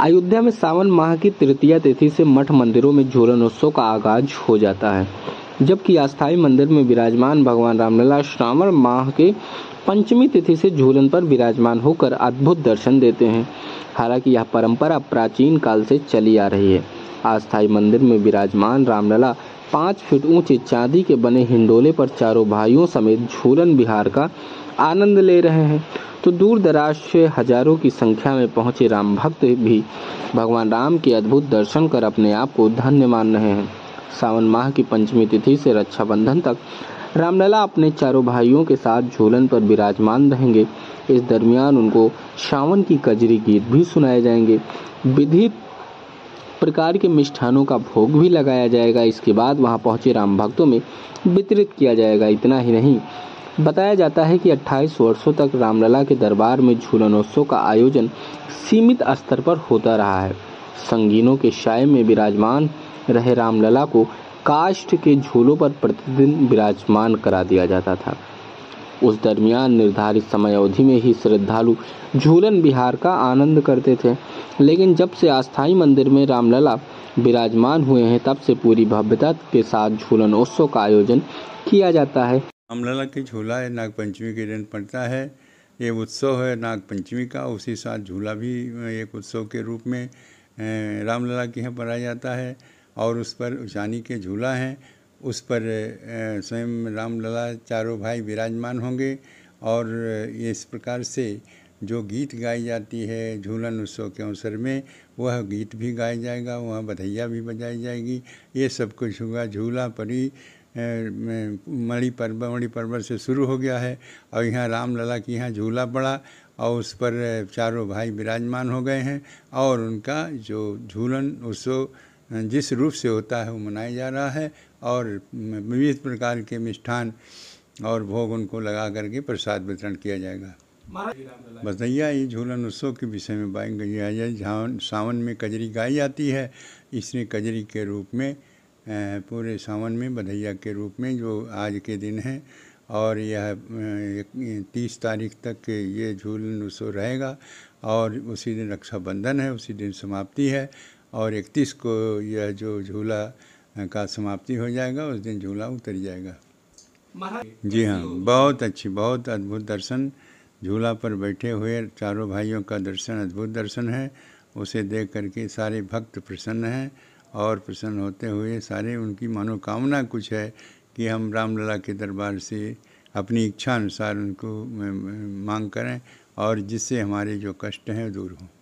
अयोध्या में सावन माह की तृतीया तिथि से मठ मंदिरों में झूलन उत्सव का आगाज हो जाता है, जबकि अस्थायी मंदिर में विराजमान भगवान रामलला श्रावण माह के पंचमी तिथि से झूलन पर विराजमान होकर अद्भुत दर्शन देते हैं। हालांकि यह परंपरा प्राचीन काल से चली आ रही है। अस्थायी मंदिर में विराजमान रामलला 5 फीट ऊंचे चांदी के बने हिंडोले पर चारों भाइयों समेत झूलन विहार का आनंद ले रहे हैं, तो दूर दराज से हजारों की संख्या में पहुंचे राम भक्त भी भगवान राम के अद्भुत दर्शन कर अपने आप को धन्य मान रहे हैं। सावन माह की पंचमी तिथि से रक्षाबंधन तक रामलला अपने चारों भाइयों के साथ झूलन पर विराजमान रहेंगे। इस दरमियान उनको सावन की कजरी गीत भी सुनाए जाएंगे। विधि प्रकार के मिष्ठानों का भोग भी लगाया जाएगा। इसके बाद वहां पहुंचे राम भक्तों में वितरित किया जाएगा। इतना ही नहीं, बताया जाता है कि 28 वर्षों तक रामलला के दरबार में झूलनोत्सव का आयोजन सीमित स्तर पर होता रहा है। संगीनों के साए में विराजमान रहे रामलला को काष्ठ के झूलों पर प्रतिदिन विराजमान करा दिया जाता था। उस दरमियान निर्धारित समय अवधि में ही श्रद्धालु झूलन विहार का आनंद करते थे, लेकिन जब से अस्थायी मंदिर में रामलला विराजमान हुए हैं, तब से पूरी भव्यता के साथ झूलन उत्सव का आयोजन किया जाता है। रामलला की झूला है नागपंचमी के दिन पड़ता है। ये उत्सव है नागपंचमी का, उसी साथ झूला भी एक उत्सव के रूप में रामलला के यहाँ बनाया जाता है। और उस पर उचानी के झूला हैं, उस पर स्वयं रामलला चारों भाई विराजमान होंगे। और इस प्रकार से जो गीत गाई जाती है झूलन उत्सव के अवसर में, वह गीत भी गाया जाएगा, वहाँ बधैया भी बजाई जाएगी, ये सब कुछ होगा। झूला परी मणि पर्वत से शुरू हो गया है और यहाँ रामलला के यहाँ झूला पड़ा और उस पर चारों भाई विराजमान हो गए हैं। और उनका जो झूलन उत्सव जिस रूप से होता है वो मनाया जा रहा है और विविध प्रकार के मिष्ठान और भोग उनको लगा करके प्रसाद वितरण किया जाएगा। बधैया ये झूलन उत्सव के विषय में बात की जाए, जहाँ सावन में कजरी गाई जाती है, इसने कजरी के रूप में पूरे सावन में बधैया के रूप में जो आज के दिन है, और यह 30 तारीख तक ये झूलन उत्सव रहेगा। और उसी दिन रक्षाबंधन है, उसी दिन समाप्ति है और 31 को यह जो झूला का समाप्ति हो जाएगा, उस दिन झूला उतर जाएगा। जी हाँ, बहुत अच्छी, बहुत अद्भुत दर्शन। झूला पर बैठे हुए चारों भाइयों का दर्शन अद्भुत दर्शन है। उसे देख करके सारे भक्त प्रसन्न हैं और प्रसन्न होते हुए सारे उनकी मनोकामना कुछ है कि हम रामलला के दरबार से अपनी इच्छा अनुसार उनको मांग करें और जिससे हमारे जो कष्ट हैं दूर हों।